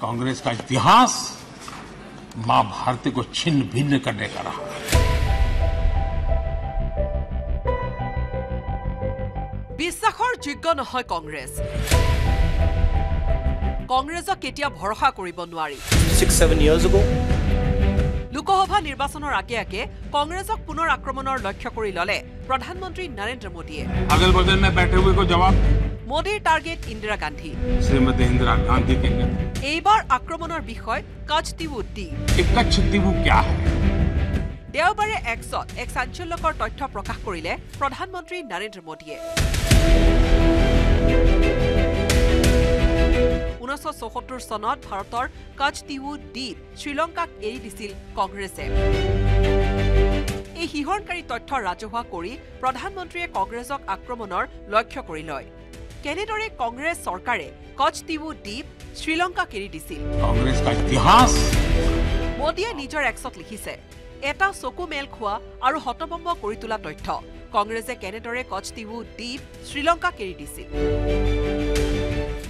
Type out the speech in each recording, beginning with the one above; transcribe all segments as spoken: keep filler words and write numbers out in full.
कांग्रेस का इतिहास मां भारती को छिन्न भिन्न करने का रहा। विश्वासर योग्य নহয় कांग्रेस। कांग्रेस केতিয়া ভরসা কৰিব নোৱাৰি। six seven years ago Lok Sabha নিৰ্বাচনৰ আগে আগে कांग्रेसক পুনৰ আক্ৰমণৰ লক্ষ্য কৰি ললে প্ৰধানমন্ত্ৰী নৰেন্দ্ৰ মোদীয়ে। আগল বদল में बैठे हुए को जवाब मोदी टार्गेट इंदिरा गांधी श्रीमती इंदिरा गांधी के एबार आक्रमणर विषय काचतीवु दी काचतीवु क्या है देवबारे एक्सत एक सांचल्यकर तथ्य प्रकाश करिले प्रधानमंत्री नरेंद्र मोदी nineteen seventy-four सनत भारतर काचतीवु दी श्रीलंकाक एरि दिसिल कांग्रेसे এই হিহৰণকাৰী তথ্য ৰাজহুৱা কৰি প্ৰধানমন্ত্ৰীয়ে কংগ্ৰেছক আক্ৰমণৰ লক্ষ্য কৰি লয়। কেনেদৰে কংগ্ৰেছ চৰকাৰে কাচথিভু দ্বীপ শ্ৰীলংকা কেৰি দিছিল কংগ্ৰেছ কা ইতিহাস মোদীয়ে নিজৰ এক্সত লিখিছে এটা চকু মেল খোৱা আৰু হতভম্ব কৰি তোলা তথ্য কংগ্ৰেছে কেনেদৰে কাচথিভু দ্বীপ শ্ৰীলংকা কেৰি দিছিল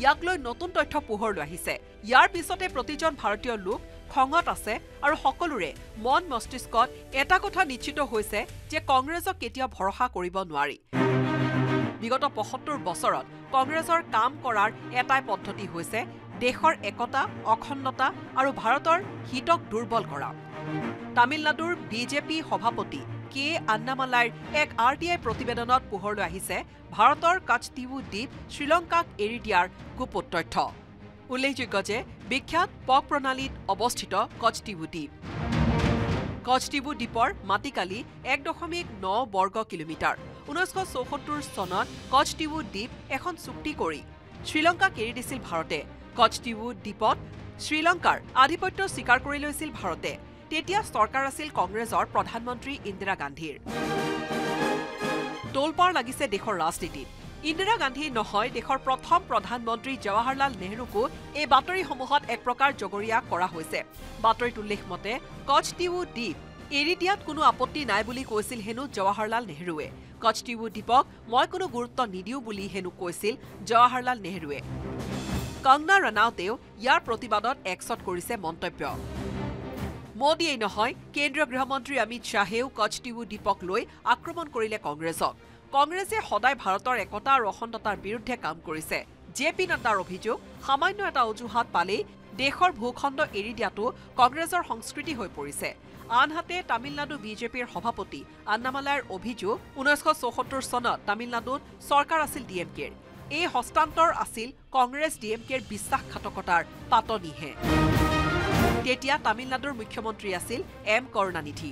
ইয়াক লৈ নতুন তথ্য পোহৰ লৈ আহিছে। ইয়াৰ পিছতে প্ৰতিজন ভাৰতীয় লোক খঙত আছে আৰু সকলোৰে মন মস্তিষ্কত এটা কথা নিশ্চিত হৈছে যে কংগ্ৰেছক কেতিয়া ভৰসা কৰিব নোৱাৰি। বিগত পঁয়সত্তৰ বছৰত কংগ্ৰেছৰ কাম কৰাৰ এটাই পদ্ধতি হৈছে দেশৰ একতা অখণ্ডতা আৰু ভাৰতৰ হিতক দুৰ্বল কৰা। তামিলনাডুৰ বিজেপি সভাপতি কে আন্নামালাইৰ এক আৰ টি আই প্ৰতিবেদনত পোহৰ লৈ আহিছে ভাৰতৰ কাচথিভু দ্বীপ শ্ৰীলংকাক এৰি দিয়াৰ গোপন তথ্য। উল্লেখযোগ্য যে বিখ্যাত পক প্ৰণালীত অৱস্থিত কাচথিভু দ্বীপ কাচথিভু দ্বীপৰ মাটিকালি এক দশমিক ন বৰ্গ কিলোমিটাৰ। ঊনৈছশ চৌসত্তৰ চনত কাচথিভু দ্বীপ এখন চুক্তি কৰি শ্ৰীলংকাক এৰি দিছিল ভাৰতে। কাচথিভু দ্বীপত শ্ৰীলংকাৰ আধিপত্য স্বীকাৰ কৰি লৈছিল ভাৰতে। তেতিয়া চৰকাৰ আছিল কংগ্ৰেছৰ প্ৰধানমন্ত্ৰী ইন্দিৰা গান্ধীৰ। তোলপাৰ লাগিছে দেশৰ ৰাজনীতিত। ইন্দিৰা গান্ধী নহয় দেশৰ প্ৰথম প্ৰধানমন্ত্ৰী জৱাহৰলাল নেহৰুকো এই বাতৰিসমূহত এক প্ৰকাৰ জগৰীয়া কৰা হৈছে। বাতৰিত উল্লেখ মতে কাচথিভু দ্বীপ এৰি দিয়াত কোনো আপত্তি নাই বুলি কৈছিল হেনো জৱাহৰলাল নেহৰুৱে। কাচথিভু দ্বীপক মই কোনো গুৰুত্ব নিদিওঁ বুলি হেনো কৈছিল জৱাহৰলাল নেহৰুৱে। কংগনা ৰানাউতেও ইয়াৰ প্ৰতিবাদত একচট কৰিছে মন্তব্য। মোদীয়ে নহয় কেন্দ্ৰীয় গৃহমন্ত্ৰী অমিত শ্বাহেও কাচথিভু দ্বীপক লৈ আক্ৰমণ কৰিলে কংগ্ৰেছক। কংগ্ৰেছে সদায় ভাৰতৰ একতা আৰু অখণ্ডতাৰ বিৰুদ্ধে কাম কৰিছে। জে পি নাড্ডাৰ অভিযোগ সামান্য এটা অজুহাত পালেই দেশৰ ভূখণ্ড এৰি দিয়াটো কংগ্ৰেছৰ সংস্কৃতি হৈ পৰিছে। আনহাতে তামিলনাডু বিজেপিৰ সভাপতি আন্নামালাইৰ অভিযোগ ঊনৈছশ চৌসত্তৰ চনত তামিলনাডুত চৰকাৰ আছিল ডি এম কেৰ। এই হস্তান্তৰ আছিল কংগ্ৰেছ ডি এম কেৰ বিশ্বাসঘাতকতাৰ পাতনিহে। তেতিয়া তামিলনাডুৰ মুখ্যমন্ত্ৰী আছিল এম কৰুণানিধি।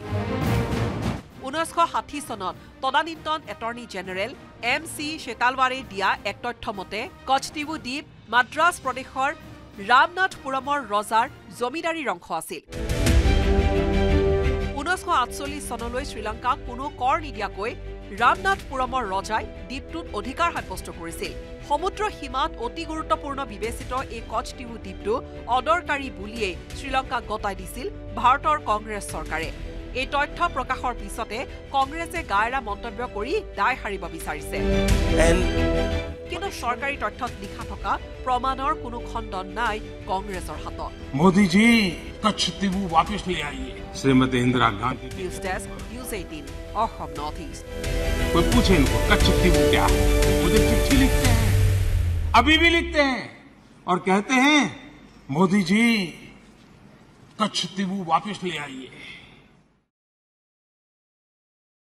ঊনৈছশ ষাঠি চনত তদানীন্তন এটৰ্নী জেনেৰেল এম চি শ্বেতালকাৰে দিয়া এক তথ্য মতে কাচথিভু দ্বীপ মাদ্ৰাজ প্ৰদেশৰ ৰামনাথপুৰমৰ ৰজাৰ জমিদাৰীৰ অংশ আছিল। ঊনৈছশ আঠচল্লিছ চনলৈ শ্ৰীলংকাক কোনো কৰ নিদিয়াকৈ ৰামনাথপুৰমৰ ৰজাই দ্বীপটোত অধিকাৰ সাব্যস্ত কৰিছিল। সমুদ্ৰ সীমাত অতি গুৰুত্বপূৰ্ণ বিবেচিত এই কাচথিভু দ্বীপটো অদৰকাৰী বুলিয়ে শ্ৰীলংকাক গতাই দিছিল ভাৰতৰ কংগ্ৰেছ চৰকাৰে। এই তথ্য প্ৰকাশৰ পিছতে কংগ্ৰেছে গায়ৰা মন্তব্য কৰি দায় সাৰিব বিচাৰিছে। কিন্তু চৰকাৰী তথ্যত লিখা থকা প্ৰমাণৰ কোনো খণ্ডন নাই কংগ্ৰেছৰ হাতত। মোদীজি কাচথিভু वापस ले आइए Shrimati Indira Gandhi. News desk news eighteen Assam north east. कोई पूछे इनको काचथिभू क्या है? मुझे चिट्ठी लिखते हैं, अभी भी लिखते हैं और कहते हैं मोदी जी काचथिभू वापस ले आइए।